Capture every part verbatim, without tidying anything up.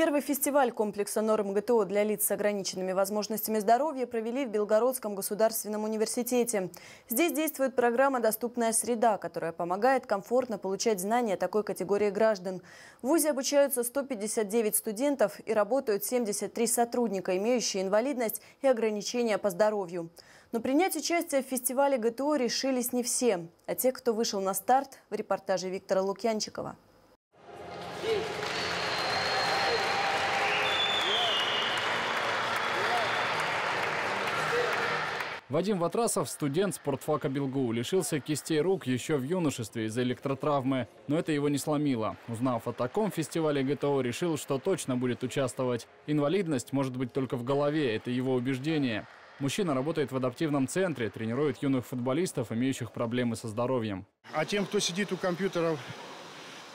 Первый фестиваль комплекса норм ГТО для лиц с ограниченными возможностями здоровья провели в Белгородском государственном университете. Здесь действует программа «Доступная среда», которая помогает комфортно получать знания такой категории граждан. В вузе обучаются сто пятьдесят девять студентов и работают семьдесят три сотрудника, имеющие инвалидность и ограничения по здоровью. Но принять участие в фестивале ГТО решились не все, а те, кто вышел на старт, в репортаже Виктора Лукьянчикова. Вадим Ватрасов, студент спортфака БелГУ, лишился кистей рук еще в юношестве из-за электротравмы. Но это его не сломило. Узнав о таком фестивале ГТО, решил, что точно будет участвовать. Инвалидность может быть только в голове, это его убеждение. Мужчина работает в адаптивном центре, тренирует юных футболистов, имеющих проблемы со здоровьем. А тем, кто сидит у компьютеров,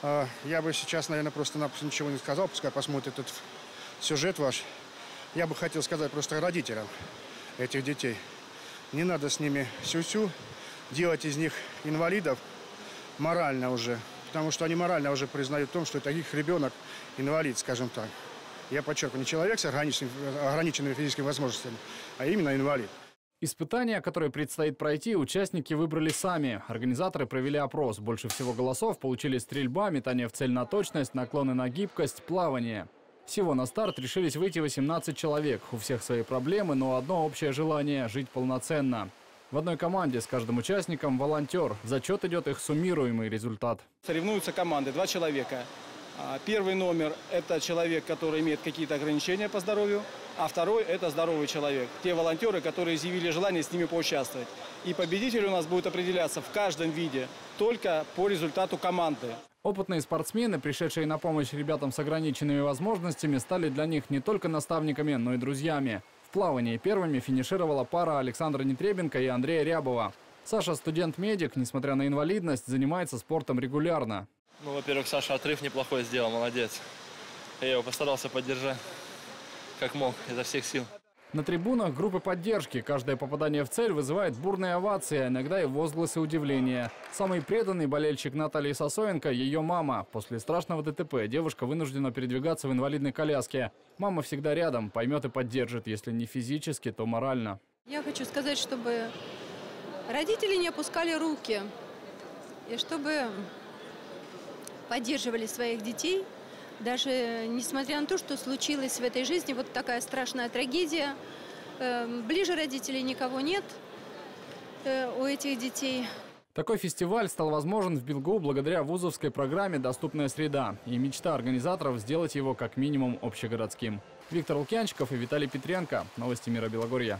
я бы сейчас, наверное, просто-напросто ничего не сказал, пускай посмотрит этот сюжет ваш. Я бы хотел сказать просто родителям этих детей. Не надо с ними сюсю, делать из них инвалидов морально уже. Потому что они морально уже признают в том, что это их ребенок инвалид, скажем так. Я подчеркиваю, не человек с ограниченными физическими возможностями, а именно инвалид. Испытания, которые предстоит пройти, участники выбрали сами. Организаторы провели опрос. Больше всего голосов получили стрельба, метание в цель на точность, наклоны на гибкость, плавание. Всего на старт решились выйти восемнадцать человек. У всех свои проблемы, но одно общее желание – жить полноценно. В одной команде с каждым участником волонтер. В зачет идет их суммируемый результат. Соревнуются команды, два человека. Первый номер – это человек, который имеет какие-то ограничения по здоровью, а второй – это здоровый человек. Те волонтеры, которые изъявили желание с ними поучаствовать. И победитель у нас будет определяться в каждом виде только по результату команды. Опытные спортсмены, пришедшие на помощь ребятам с ограниченными возможностями, стали для них не только наставниками, но и друзьями. В плавании первыми финишировала пара Александра Нетребенко и Андрея Рябова. Саша студент-медик, несмотря на инвалидность, занимается спортом регулярно. Ну, во-первых, Саша отрыв неплохой сделал, молодец. Я его постарался поддержать, как мог, изо всех сил. На трибунах группы поддержки. Каждое попадание в цель вызывает бурные овации, а иногда и возгласы удивления. Самый преданный болельщик Натальи Сосоенко – ее мама. После страшного ДТП девушка вынуждена передвигаться в инвалидной коляске. Мама всегда рядом, поймет и поддержит, если не физически, то морально. Я хочу сказать, чтобы родители не опускали руки и чтобы поддерживали своих детей. Даже несмотря на то, что случилось в этой жизни, вот такая страшная трагедия. Ближе родителей никого нет у этих детей. Такой фестиваль стал возможен в БелГУ благодаря вузовской программе «Доступная среда». И мечта организаторов – сделать его как минимум общегородским. Виктор Лукьянчиков и Виталий Петренко. Новости Мира Белогорья.